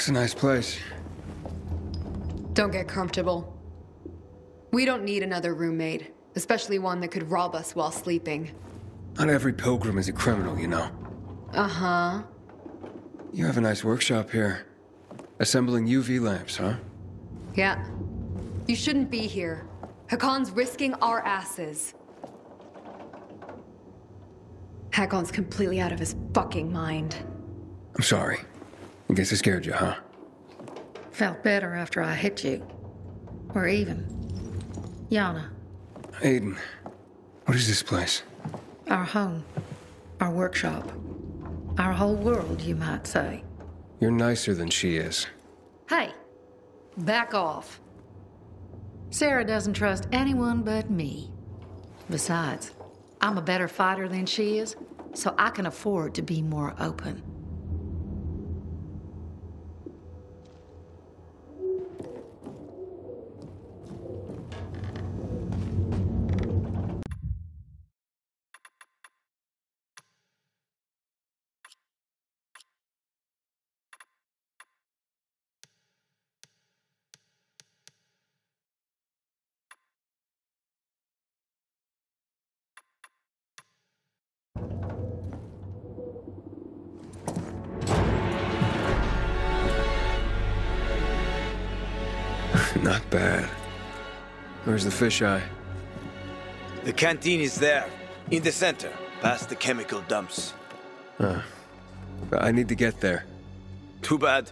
It's a nice place. Don't get comfortable. We don't need another roommate, especially one that could rob us while sleeping. Not every pilgrim is a criminal, you know. Uh-huh. You have a nice workshop here. Assembling UV lamps, huh? Yeah. You shouldn't be here. Hakon's risking our asses. Hakon's completely out of his fucking mind. I'm sorry. I guess I scared you, huh? Felt better after I hit you. Or even. Yana. Aiden, what is this place? Our home. Our workshop. Our whole world, you might say. You're nicer than she is. Hey, back off. Sarah doesn't trust anyone but me. Besides, I'm a better fighter than she is, so I can afford to be more open. Not bad. Where's the fisheye? The canteen is there, in the center, past the chemical dumps. I need to get there. Too bad.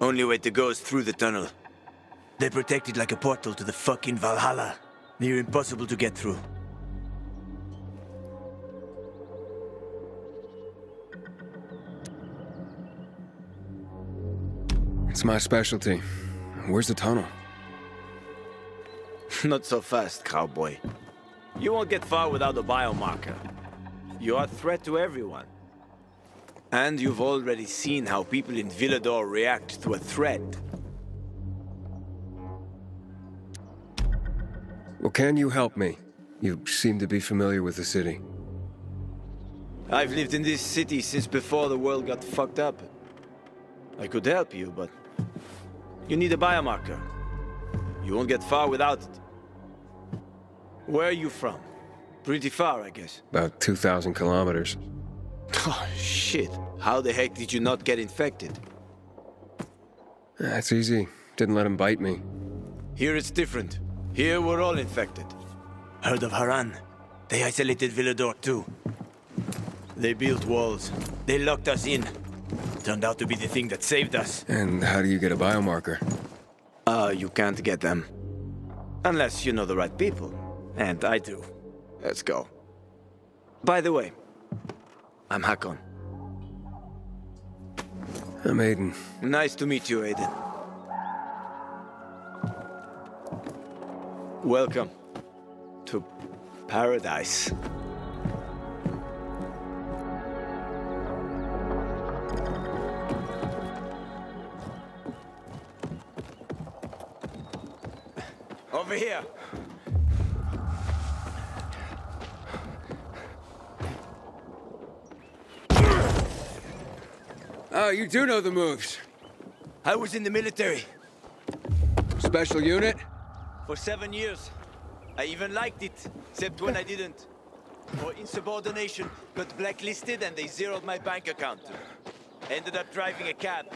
Only way to go is through the tunnel. They protect it like a portal to the fucking Valhalla. They're impossible to get through. It's my specialty. Where's the tunnel? Not so fast, cowboy. You won't get far without a biomarker. You are a threat to everyone. And you've already seen how people in Villador react to a threat. Well, can you help me? You seem to be familiar with the city. I've lived in this city since before the world got fucked up. I could help you, but... you need a biomarker. You won't get far without it. Where are you from? Pretty far, I guess. About 2,000 kilometers. Oh, shit. How the heck did you not get infected? That's easy. Didn't let him bite me. Here it's different. Here we're all infected. Heard of Haran? They isolated Villador too. They built walls. They locked us in. Turned out to be the thing that saved us. And how do you get a biomarker? You can't get them. Unless you know the right people. And I do. Let's go. By the way, I'm Hakon. I'm Aiden. Nice to meet you, Aiden. Welcome to paradise. Over here. Oh, you do know the moves. I was in the military. Special unit? For 7 years. I even liked it, except when I didn't. For insubordination, got blacklisted and they zeroed my bank account. Ended up driving a cab.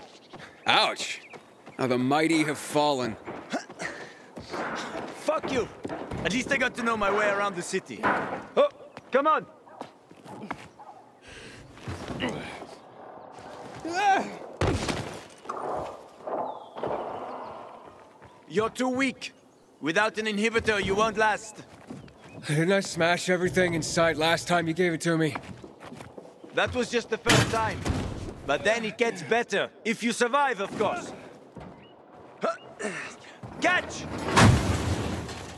Ouch! Now the mighty have fallen. Fuck you! At least I got to know my way around the city. Oh, come on! You're too weak. Without an inhibitor, you won't last. Didn't I smash everything in sight last time you gave it to me? That was just the first time. But then it gets better. If you survive, of course. Catch!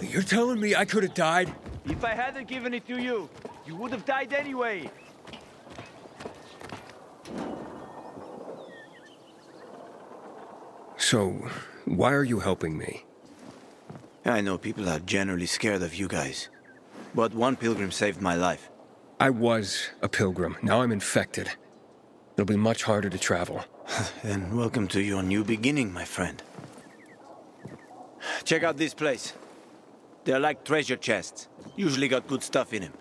You're telling me I could have died? If I hadn't given it to you, you would have died anyway. So, why are you helping me? I know people are generally scared of you guys, but one pilgrim saved my life. I was a pilgrim. Now I'm infected. It'll be much harder to travel. Then welcome to your new beginning, my friend. Check out this place. They're like treasure chests. Usually got good stuff in them.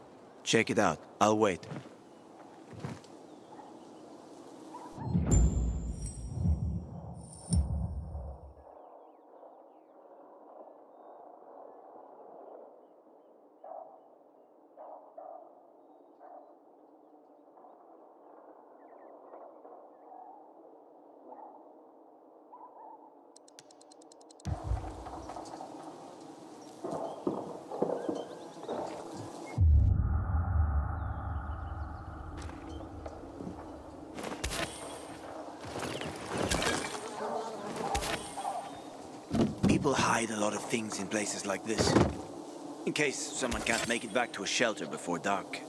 Check it out. I'll wait. People hide a lot of things in places like this, in case someone can't make it back to a shelter before dark.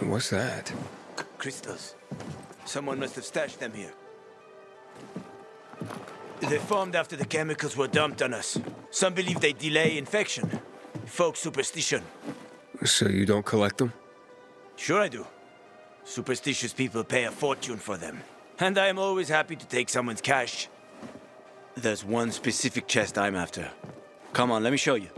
What's that? Crystals. Someone must have stashed them here. They formed after the chemicals were dumped on us. Some believe they delay infection. Folk superstition. So you don't collect them? Sure I do. Superstitious people pay a fortune for them. And I am always happy to take someone's cash. There's one specific chest I'm after. Come on, let me show you.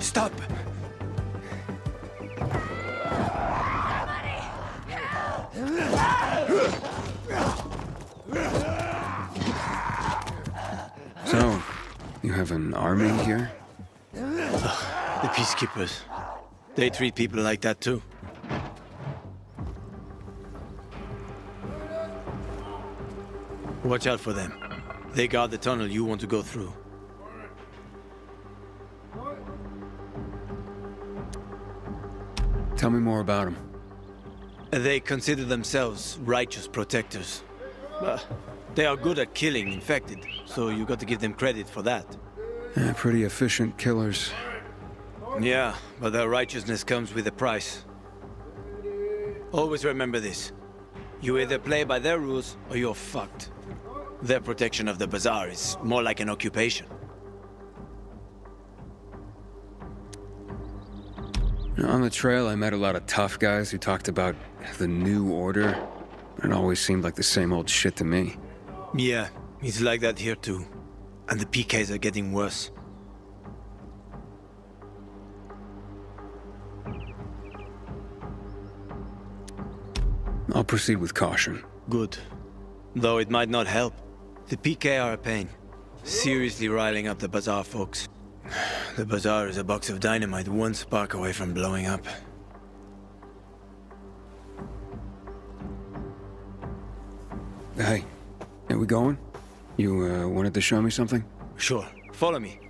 Stop! Somebody! Help! So, you have an army here? The peacekeepers. They treat people like that too. Watch out for them. They guard the tunnel you want to go through. Tell me more about them. They consider themselves righteous protectors. But they are good at killing infected, so you got to give them credit for that. Yeah, pretty efficient killers. Yeah, but their righteousness comes with a price. Always remember this. You either play by their rules or you're fucked. Their protection of the bazaar is more like an occupation. On the trail, I met a lot of tough guys who talked about the new order. It always seemed like the same old shit to me. Yeah, it's like that here too. And the PKs are getting worse. I'll proceed with caution. Good. Though it might not help. The PK are a pain. Seriously riling up the bazaar folks. The bazaar is a box of dynamite, one spark away from blowing up. Hey, are we going? You wanted to show me something? Sure, follow me.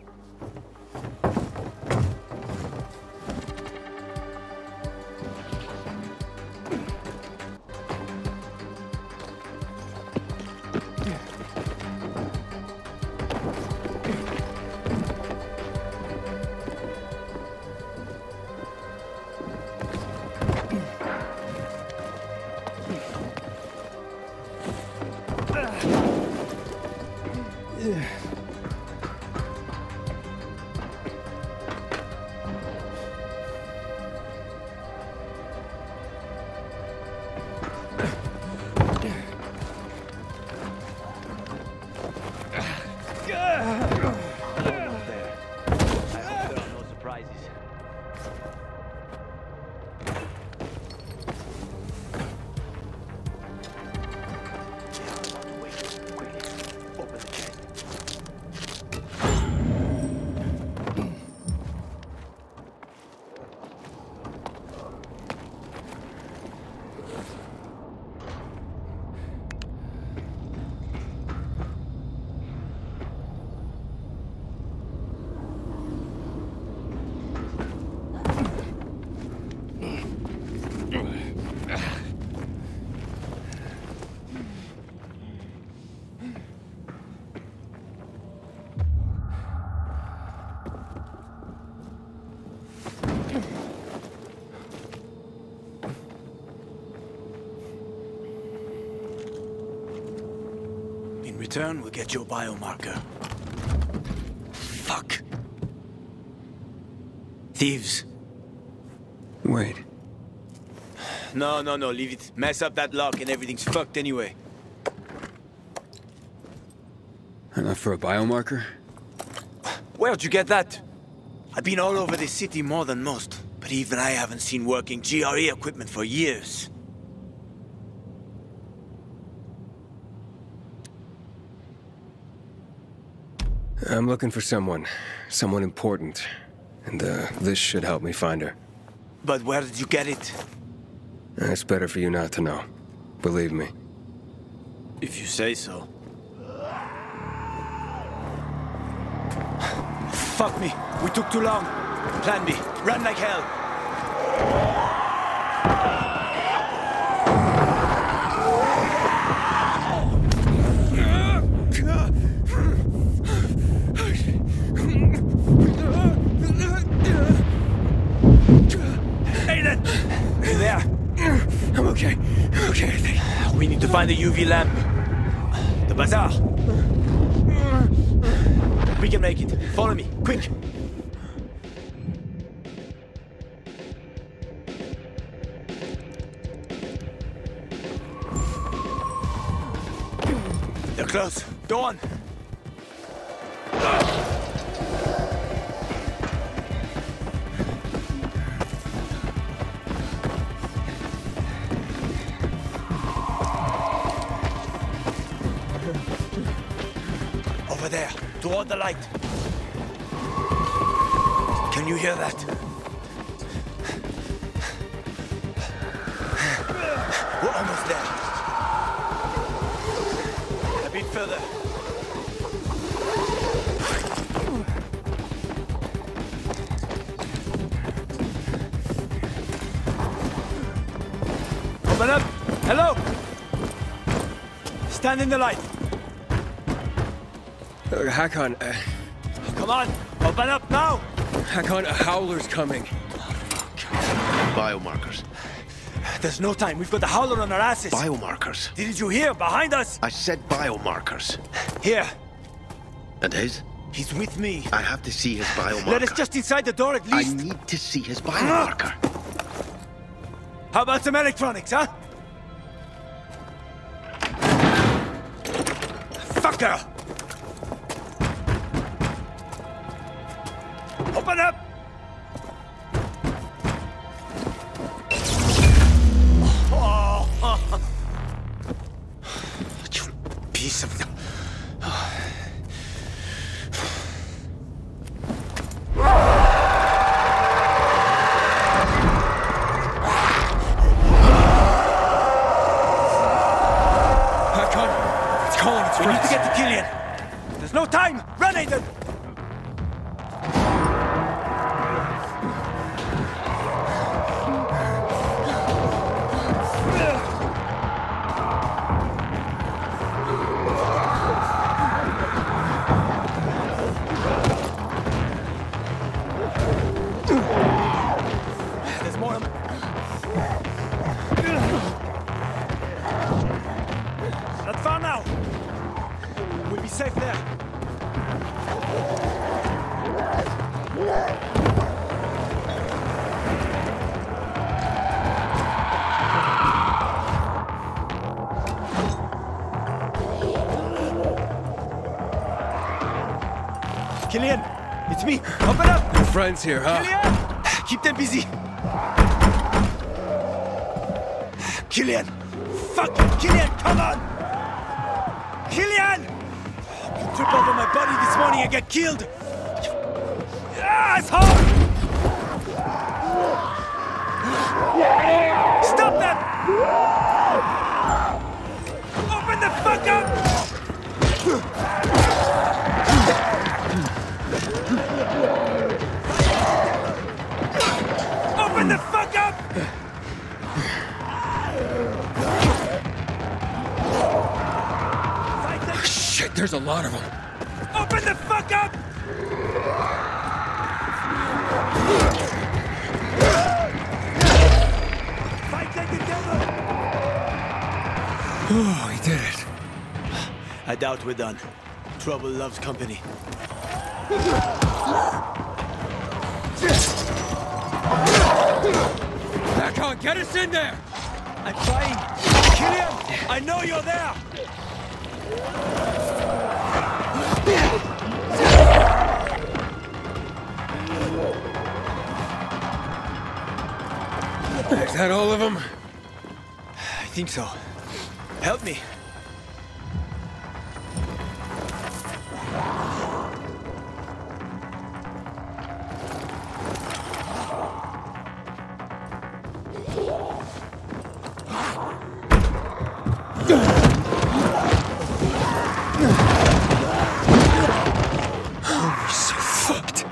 return, we'll get your biomarker. Fuck. Thieves. Wait. No, leave it. Mess up that lock and everything's fucked anyway. Enough for a biomarker? Where'd you get that? I've been all over this city more than most, but even I haven't seen working GRE equipment for years. I'm looking for someone important, and this should help me find her. But where did you get it? It's better for you not to know. Believe me. If you say so. Fuck me! We took too long! Plan B, run like hell! Okay, I think. We need to find the UV lamp. The bazaar. We can make it. Follow me, quick. They're close. Go on. Toward the light. Can you hear that? We're almost there. A bit further. Open up. Hello. Stand in the light. Hakon, come on! Open up now! Hakon, a howler's coming. Oh, biomarkers. There's no time. We've got the howler on our asses. Biomarkers. Didn't you hear? Behind us! I said biomarkers. Here. And his? He's with me. I have to see his biomarker. Let us just inside the door at least. I need to see his biomarker. How about some electronics, huh? Fucker! Open up! Oh. You piece of... Hakon, it's calling, it's We need to get to Killian! There's no time! Run, Aiden! Killian, it's me. Open up. Your friends here, huh? Killian, keep them busy. Killian, fuck it, Killian, come on. Killian, you trip over my body this morning and get killed. Asshole! Stop that! Open the fuck up! Open the fuck up! Oh, shit, there's a lot of them. Open the fuck up! Fight like a devil! Oh, he did it. I I doubt we're done. Trouble loves company. Hakon, get us in there! I'm trying. Killian, I know you're there! Is that all of them? I think so. Help me. Oh, we're so fucked.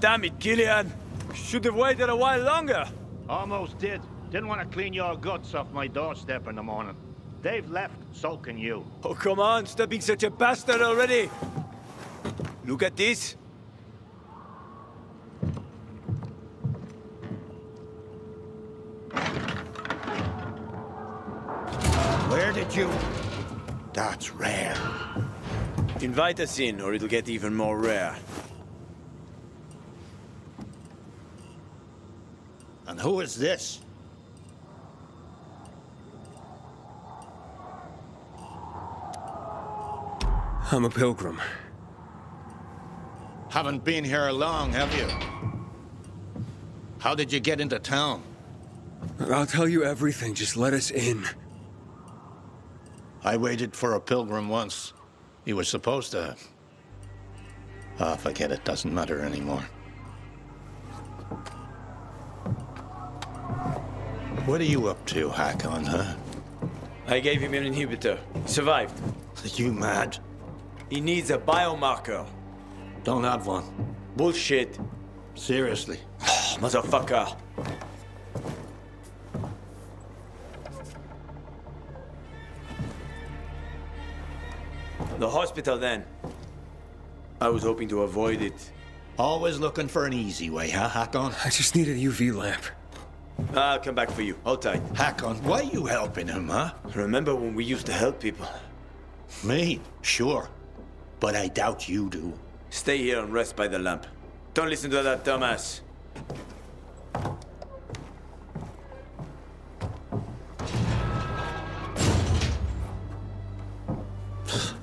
Damn it, Killian! Should have waited a while longer. Almost did. Didn't want to clean your guts off my doorstep in the morning. They've left, so can you. Oh, come on, stop being such a bastard already. Look at this. Where did you... That's rare. Invite us in, or it'll get even more rare. And who is this? I'm a pilgrim. Haven't been here long, have you? How did you get into town? I'll tell you everything, just let us in. I waited for a pilgrim once. He was supposed to... Ah, forget it, doesn't matter anymore. What are you up to, Hakon, huh? I gave him an inhibitor. He survived. Are you mad? He needs a biomarker. Don't have one. Bullshit. Seriously. Motherfucker. The hospital, then. I was hoping to avoid it. Always looking for an easy way, huh, Hakon? I just need a UV lamp. I'll come back for you. Hold tight. Hakon, why are you helping him, huh? Remember when we used to help people? Me? Sure. But I doubt you do. Stay here and rest by the lamp. Don't listen to that dumbass.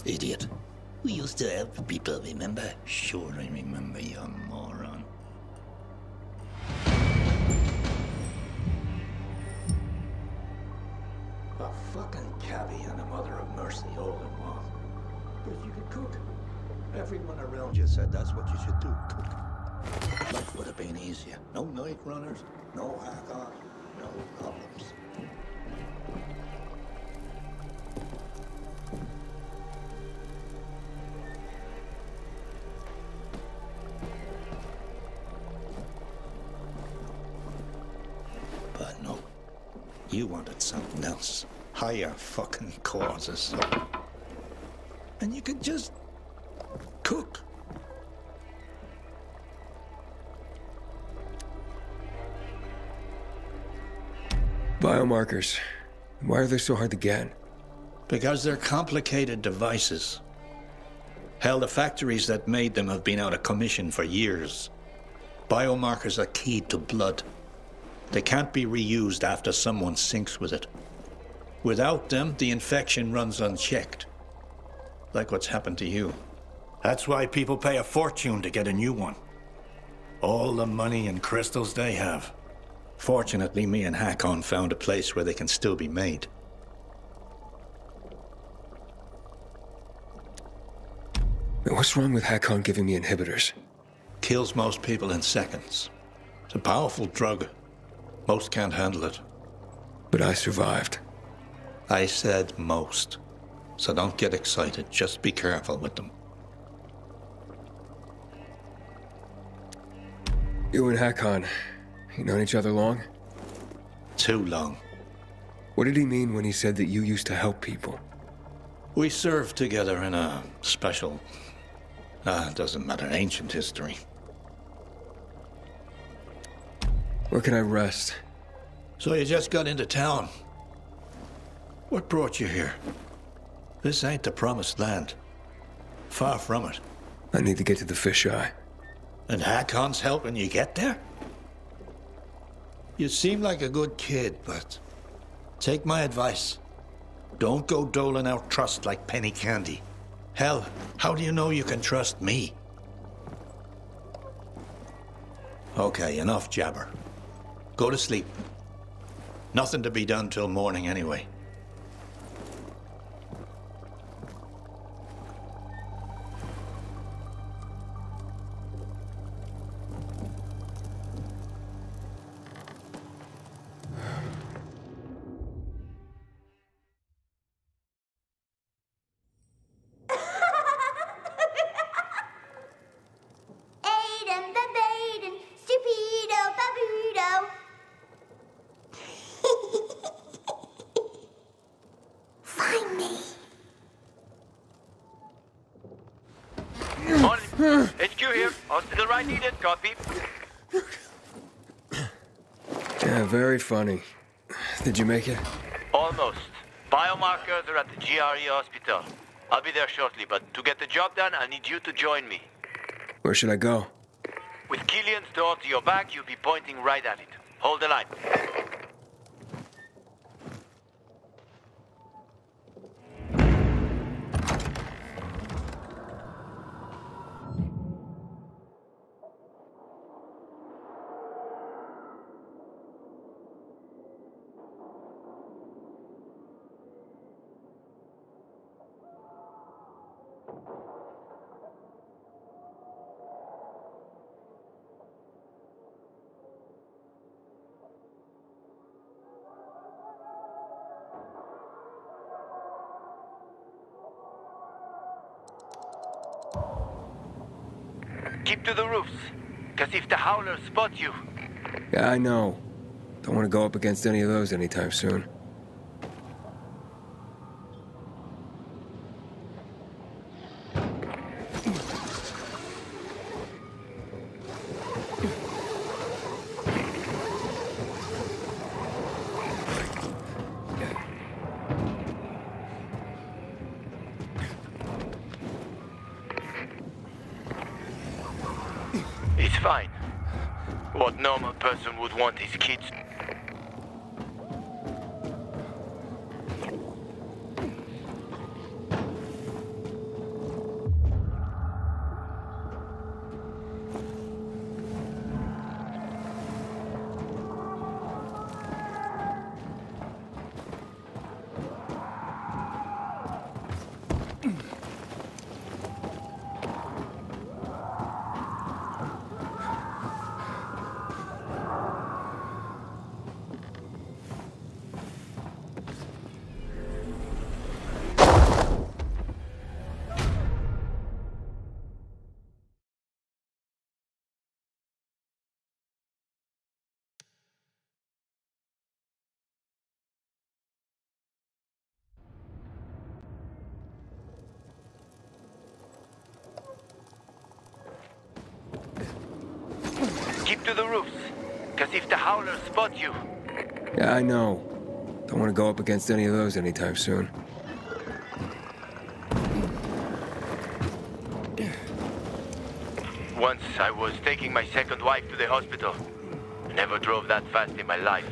Idiot. We used to help people, remember? Sure, I remember you, moron. A fucking cabbie and a mother of mercy all in one. But if you could cook, everyone around you said that's what you should do, cook. Life would have been easier. No night runners, no Hakon, no problems. But no. You wanted something else. Higher fucking causes. And you could just... cook. Biomarkers. Why are they so hard to get? Because they're complicated devices. Hell, the factories that made them have been out of commission for years. Biomarkers are keyed to blood. They can't be reused after someone sinks with it. Without them, the infection runs unchecked. Like what's happened to you. That's why people pay a fortune to get a new one. All the money and crystals they have. Fortunately, me and Hakon found a place where they can still be made. What's wrong with Hakon giving me inhibitors? Kills most people in seconds. It's a powerful drug. Most can't handle it. But I survived. I said most. So don't get excited. Just be careful with them. You and Hakon, you known each other long? Too long. What did he mean when he said that you used to help people? We served together in a special... doesn't matter, ancient history. Where can I rest? So you just got into town. What brought you here? This ain't the promised land. Far from it. I need to get to the fisheye. And Hakon's helping you get there? You seem like a good kid, but take my advice. Don't go doling out trust like penny candy. Hell, how do you know you can trust me? Okay, enough jabber. Go to sleep. Nothing to be done till morning anyway. Funny. Did you make it? Almost. Biomarkers are at the GRE hospital. I'll be there shortly, but to get the job done, I need you to join me. Where should I go? With Killian's door to your back, you'll be pointing right at it. Hold the line. Keep to the roofs, because if the howlers spot you... Yeah, I know. Don't want to go up against any of those anytime soon. Want these kids. To the roofs, because if the howlers spot you... Yeah, I know. Don't want to go up against any of those anytime soon. Once I was taking my second wife to the hospital. Never drove that fast in my life.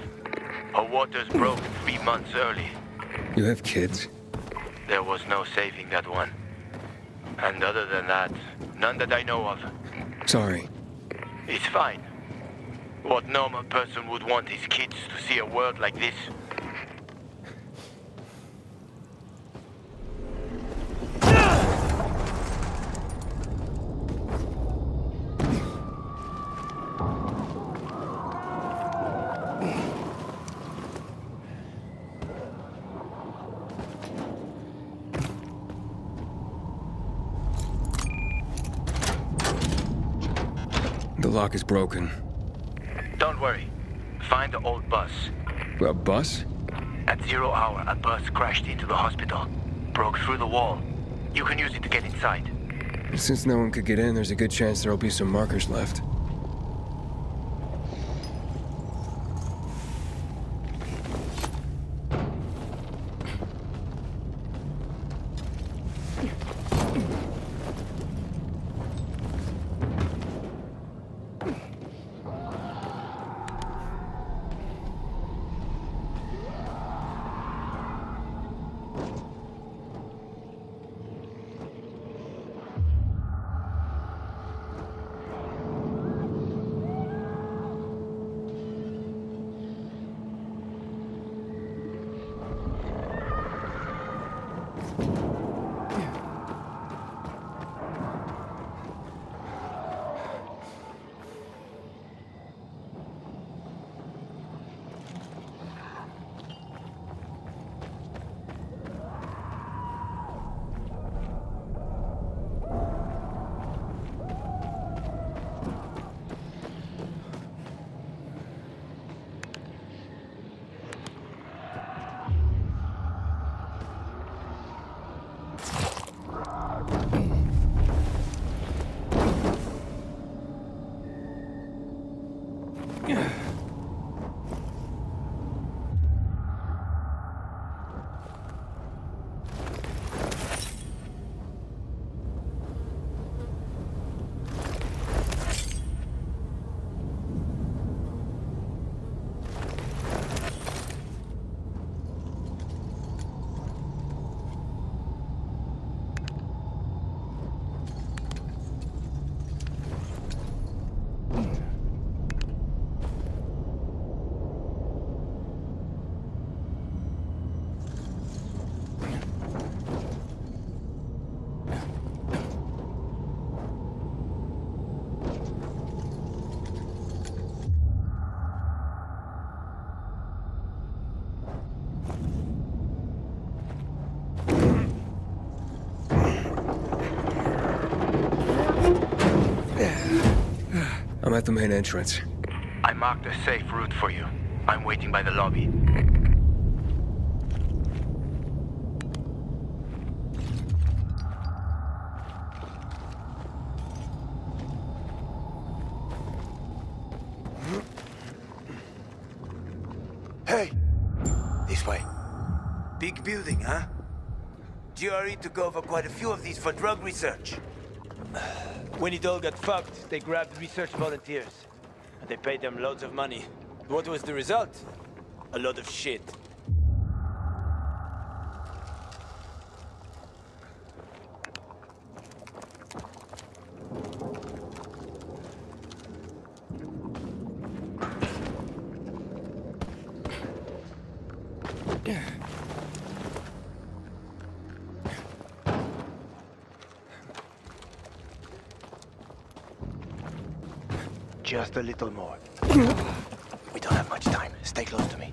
Her waters broke 3 months early. You have kids? There was no saving that one. And other than that, none that I know of. Sorry. It's fine. What normal person would want his kids to see a world like this? The lock is broken. Don't worry. Find the old bus. A bus? At 0 hour, a bus crashed into the hospital. broke through the wall. You can use it to get inside. Since no one could get in, there's a good chance there'll be some markers left. At the main entrance. I marked a safe route for you. I'm waiting by the lobby. Hey! This way. Big building, huh? GRE took over quite a few of these for drug research. When it all got fucked, they grabbed research volunteers. And they paid them loads of money. What was the result? A lot of shit. Just a little more. We don't have much time. Stay close to me.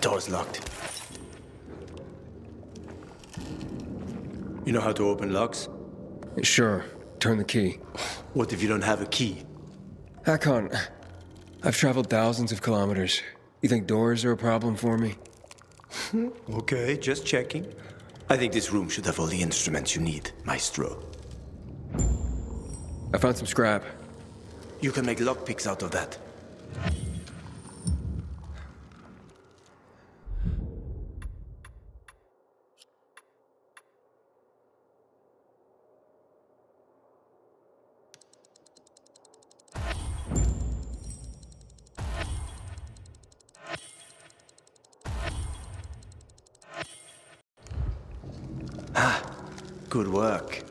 Door's locked. You know how to open locks? Sure. Turn the key. What if you don't have a key? Hakon, I've traveled thousands of kilometers. You think doors are a problem for me? Okay, just checking. I think this room should have all the instruments you need, Maestro. I found some scrap. You can make lockpicks out of that. Ah, good work.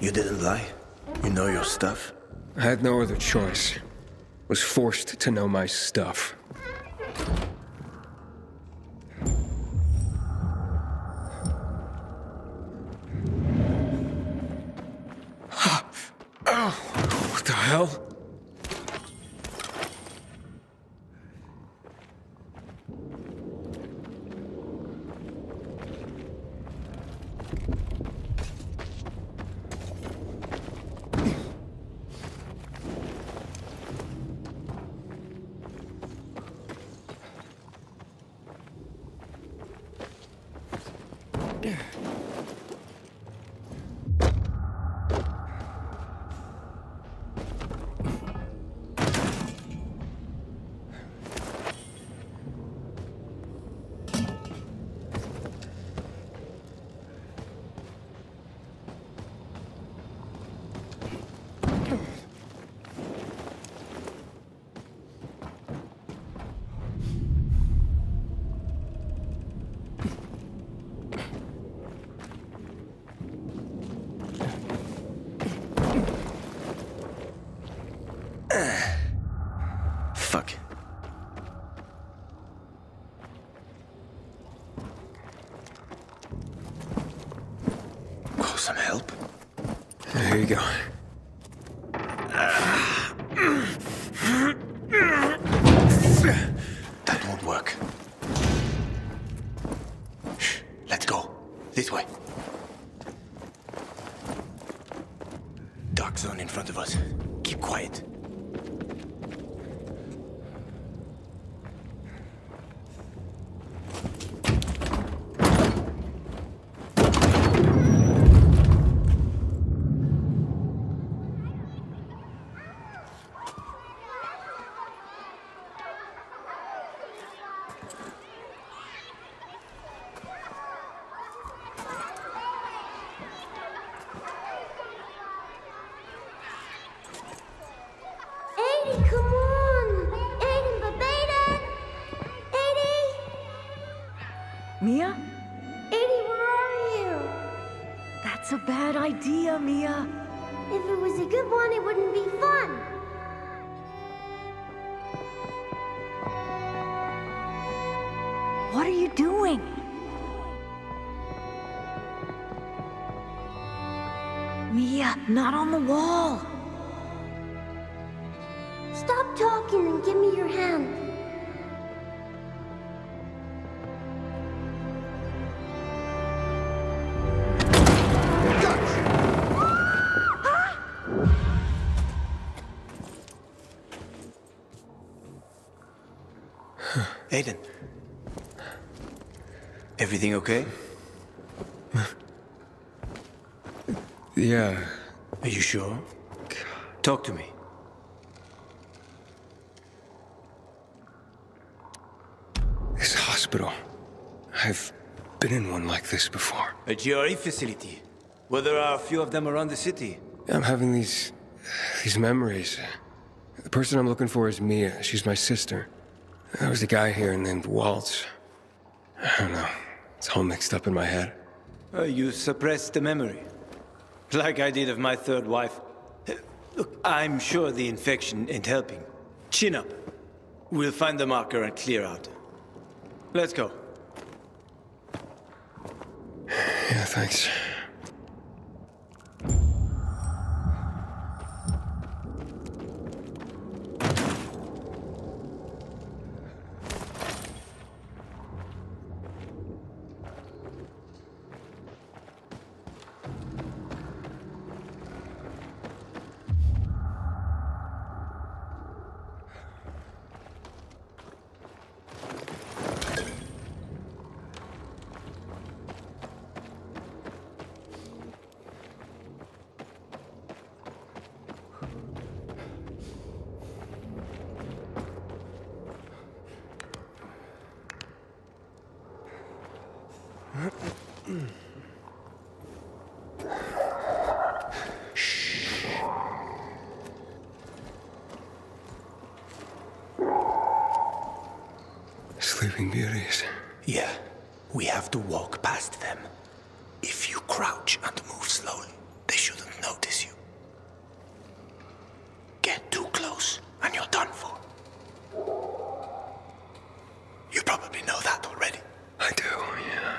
You didn't lie? You know your stuff? I had no other choice. Was forced to know my stuff. Oh, what the hell? Mia? Aiden, where are you? That's a bad idea, Mia. If it was a good one, it wouldn't be fun. What are you doing? Mia, not on the wall. Stop talking and give me your hand. Aiden, everything okay? Yeah. Are you sure? Talk to me. This hospital. I've been in one like this before. A GRE facility. Well, there are a few of them around the city. I'm having these memories. The person I'm looking for is Mia. She's my sister. There was a guy here named Waltz. I don't know. It's all mixed up in my head. You suppressed the memory. Like I did of my third wife. Look, I'm sure the infection ain't helping. Chin up. We'll find the marker and clear out. Let's go. Yeah, thanks. Sleeping Beauties. Yeah, we have to walk past them. If you crouch and move slowly, they shouldn't notice you. Get too close, and you're done for. You probably know that already. I do, yeah.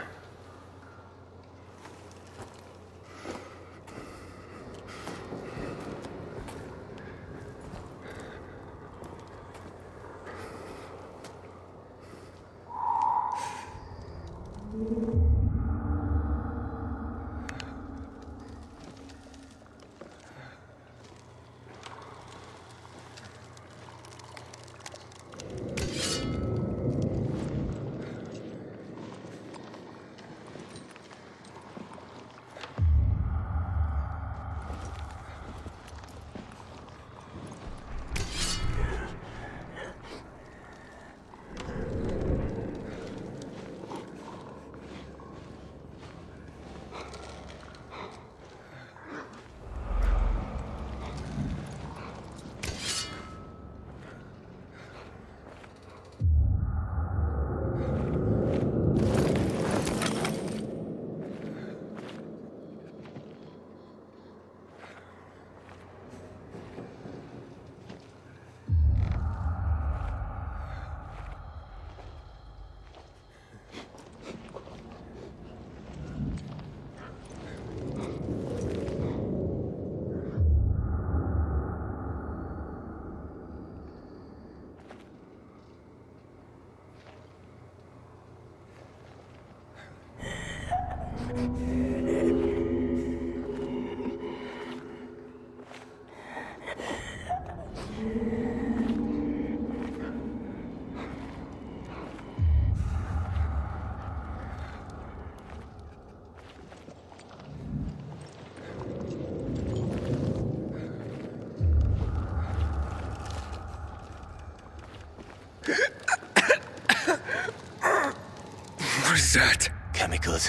That? Chemicals.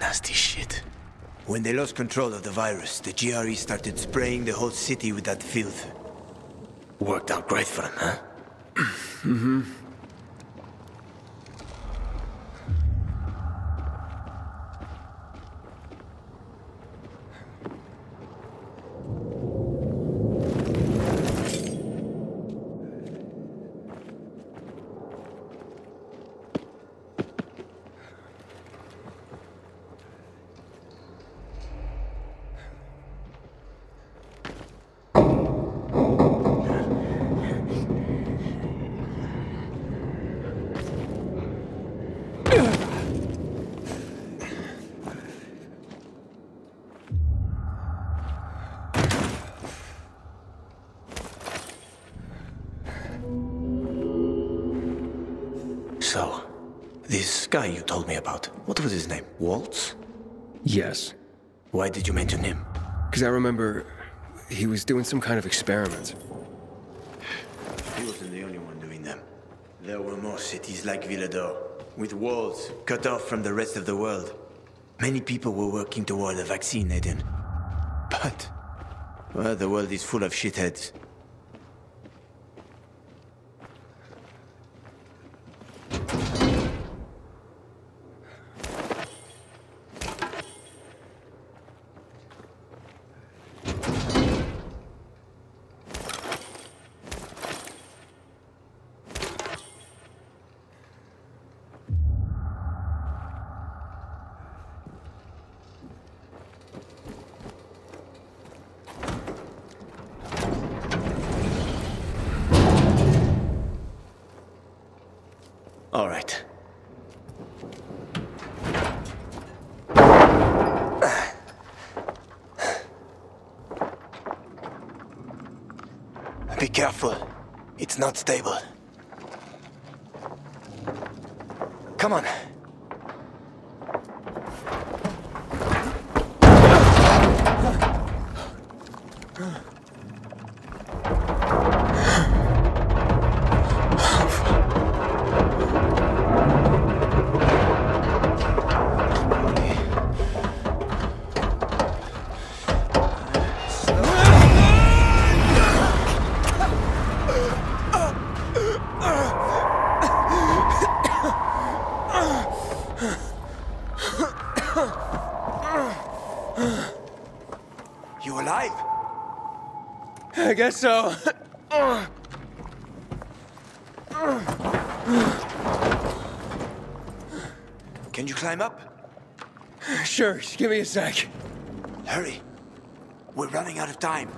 Nasty shit. When they lost control of the virus, the GRE started spraying the whole city with that filth. Worked out great for them, huh? Mm-hmm. So, this guy you told me about, what was his name? Waltz? Yes. Why did you mention him? Because I remember he was doing some kind of experiment. He wasn't the only one doing them. There were more cities like Villador, with walls cut off from the rest of the world. Many people were working toward a vaccine, Aiden. But, well, the world is full of shitheads. All right. Be careful. It's not stable. Come on. I guess so. Can you climb up? Sure, just give me a sec. Hurry. We're running out of time.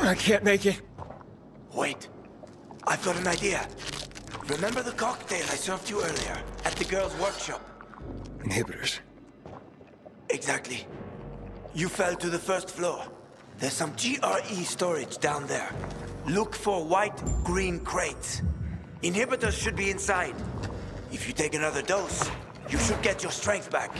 I can't make it. Wait. I've got an idea. Remember the cocktail I served you earlier at the girls' workshop? Inhibitors. Exactly. You fell to the first floor. There's some GRE storage down there. Look for white, green crates. Inhibitors should be inside. If you take another dose, you should get your strength back.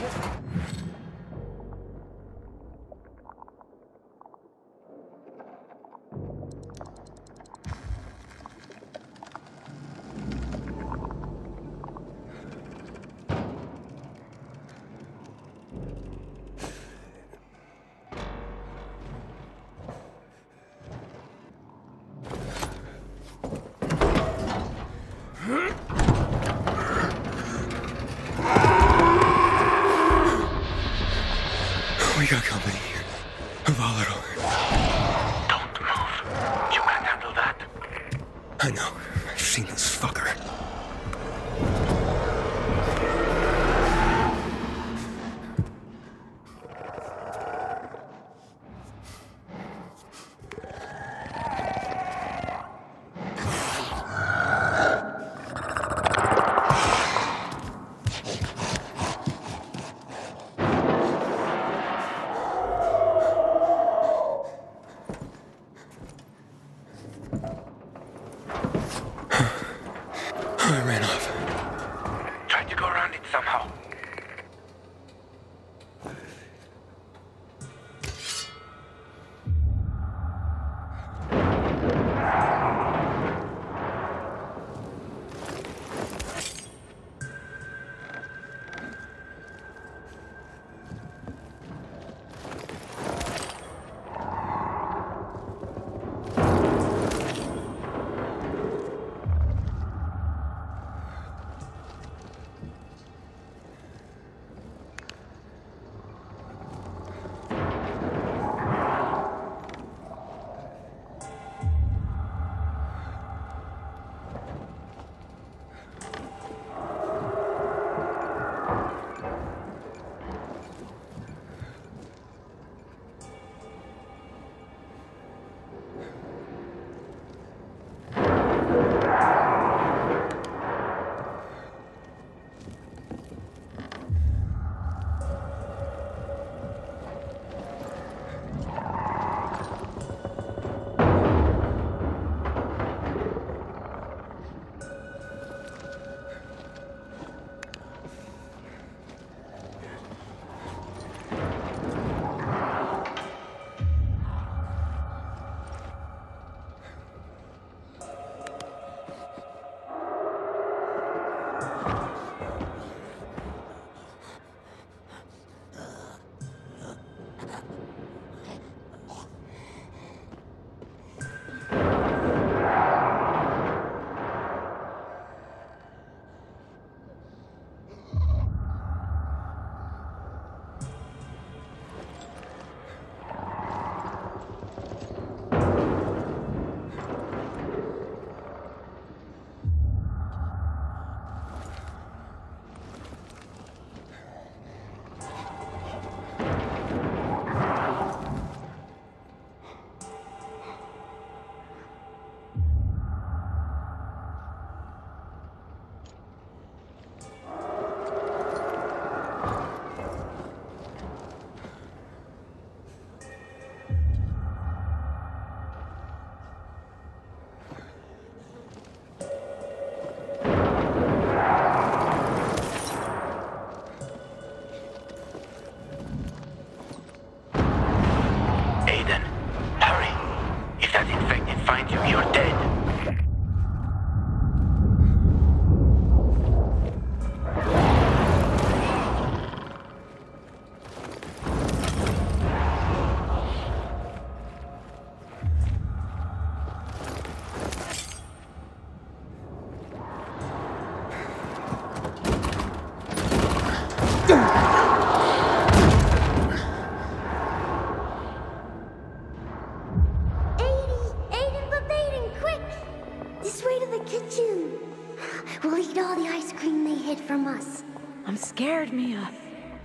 We'll eat all the ice cream they hid from us. I'm scared, Mia.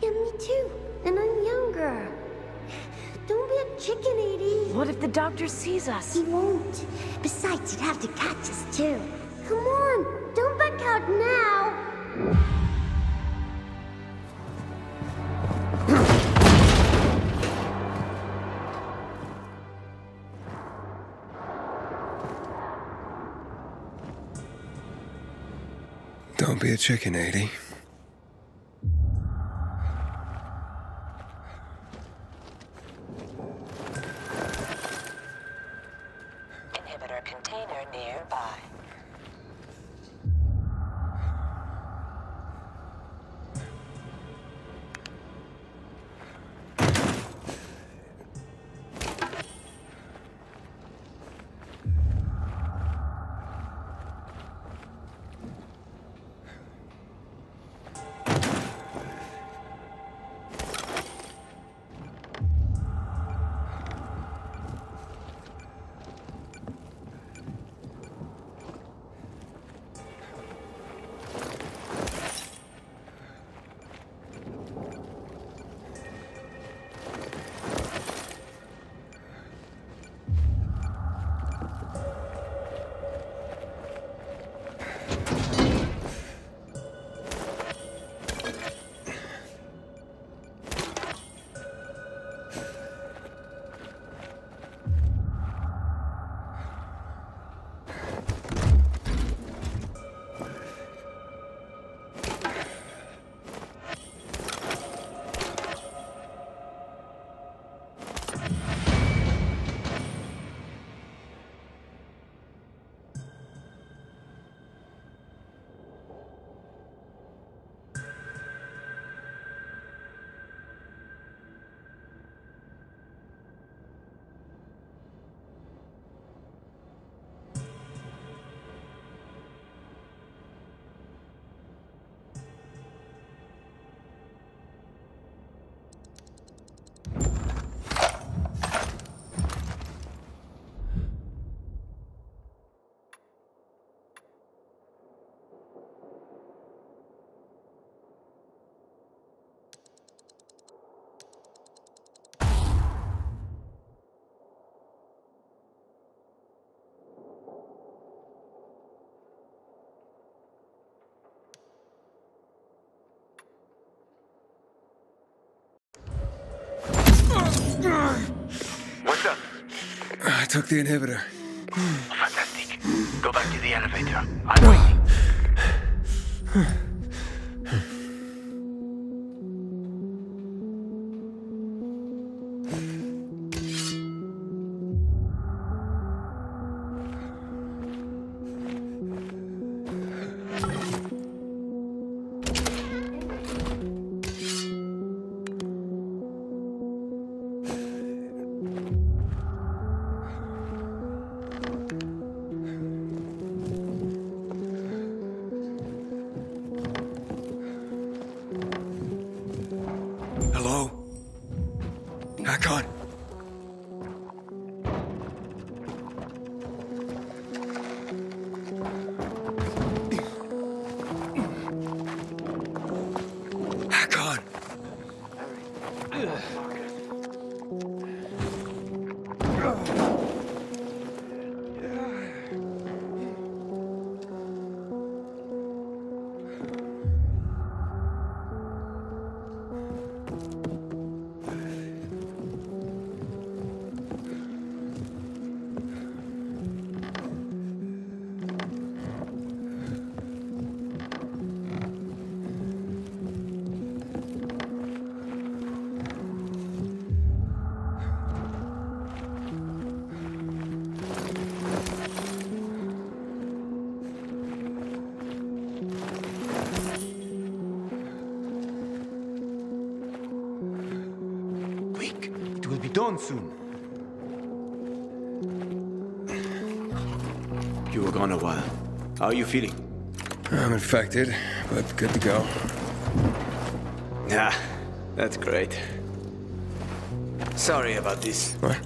Yeah, me too. And I'm younger. Don't be a chicken, Aiden. What if the doctor sees us? He won't. Besides, he'd have to catch us too. Come on, don't back out now. Don't be a chicken, Aiden. Inhibitor container nearby. What's up? I took the inhibitor. Fantastic. Go back to the elevator. I'm waiting. Hakon. Hakon. Dawn soon. You were gone a while. How are you feeling? I'm infected, but good to go. Yeah, that's great. Sorry about this. What?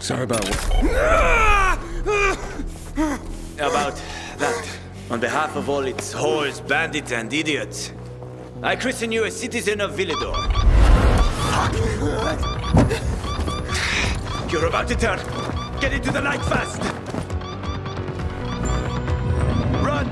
Sorry about what? About that. on behalf of all its whores, bandits, and idiots, I christen you a citizen of Villador. You're about to turn. Get into the light fast! Run!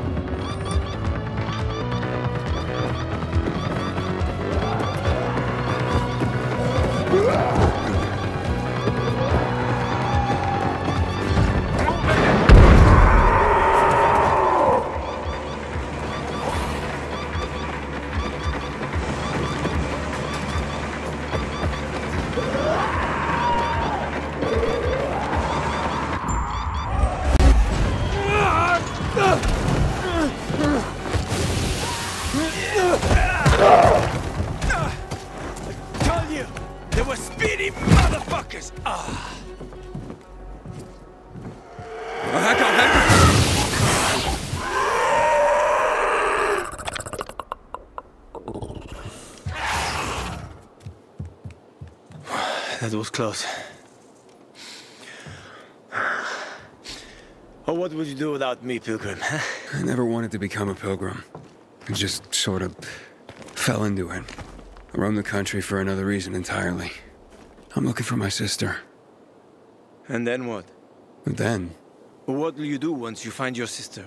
That was close. Oh, what would you do without me, Pilgrim? Huh? I never wanted to become a pilgrim. I just sort of fell into it. I roamed the country for another reason entirely. I'm looking for my sister. And then what? And then? What will you do once you find your sister?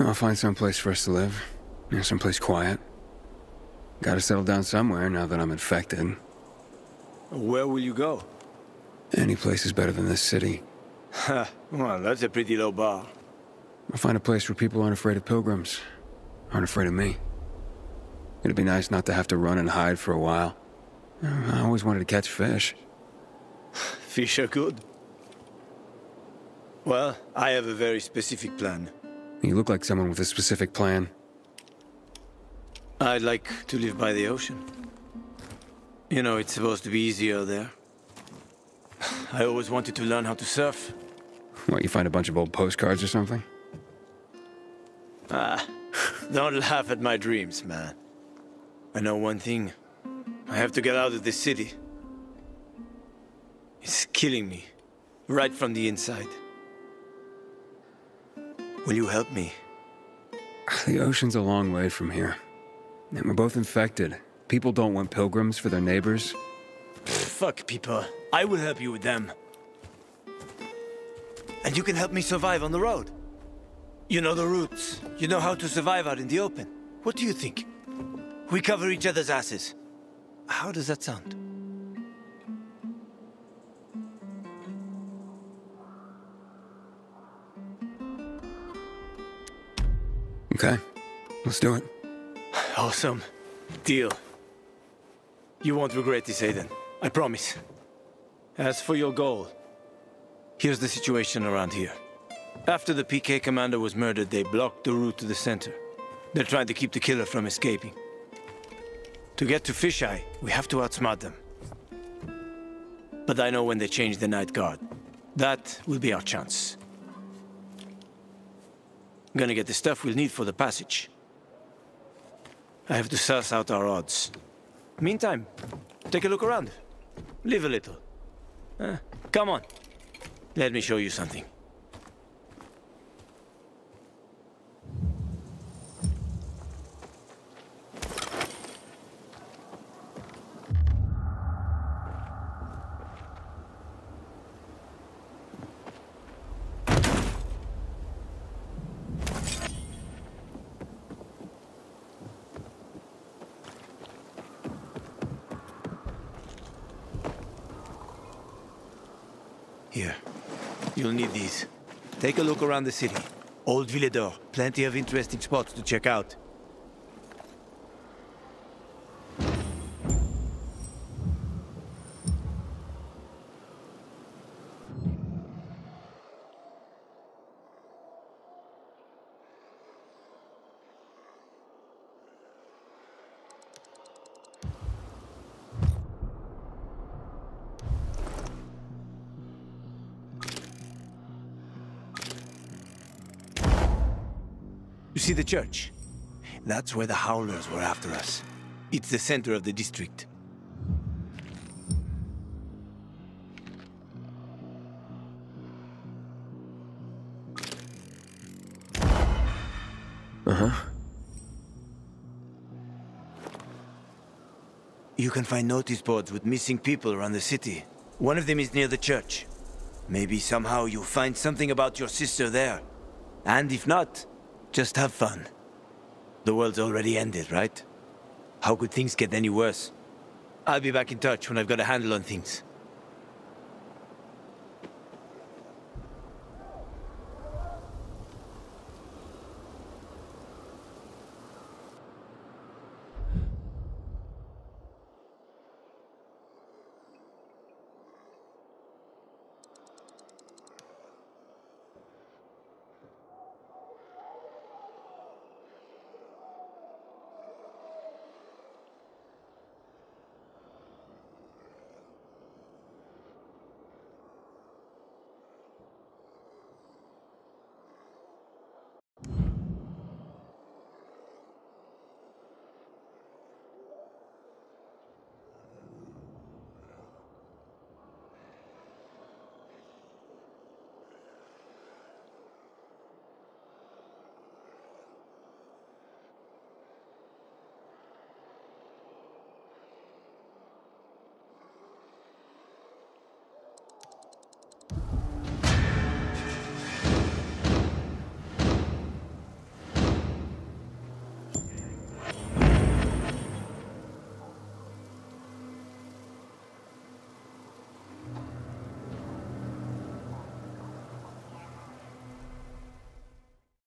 I'll find some place for us to live. You know, someplace quiet. Gotta settle down somewhere now that I'm infected. Where will you go? Any place is better than this city. Ha, well, that's a pretty low bar. I'll find a place where people aren't afraid of pilgrims. Aren't afraid of me. It'd be nice not to have to run and hide for a while. I always wanted to catch fish. Fish are good. Well, I have a very specific plan. You look like someone with a specific plan. I'd like to live by the ocean. You know, it's supposed to be easier there. I always wanted to learn how to surf. What, you find a bunch of old postcards or something? Ah, don't laugh at my dreams, man. I know one thing. I have to get out of this city. It's killing me, right from the inside. Will you help me? The ocean's a long way from here. And we're both infected. People don't want pilgrims for their neighbors. Fuck people. I will help you with them. And you can help me survive on the road. You know the routes. You know how to survive out in the open. What do you think? We cover each other's asses. How does that sound? Okay. Let's do it. Awesome. Deal. You won't regret this, Aiden. I promise. As for your goal, here's the situation around here. After the PK commander was murdered, they blocked the route to the center. They're trying to keep the killer from escaping. To get to Fisheye, we have to outsmart them. But I know when they change the night guard. That will be our chance. I'm gonna get the stuff we'll need for the passage. I have to suss out our odds. Meantime, take a look around. Live a little. Come on. Let me show you something. Here, you'll need these. Take a look around the city. Old Villador, plenty of interesting spots to check out. See the church? That's where the Howlers were after us. It's the center of the district. You can find notice boards with missing people around the city. One of them is near the church. Maybe somehow you'll find something about your sister there. And if not, just have fun. The world's already ended, right? How could things get any worse? I'll be back in touch when I've got a handle on things.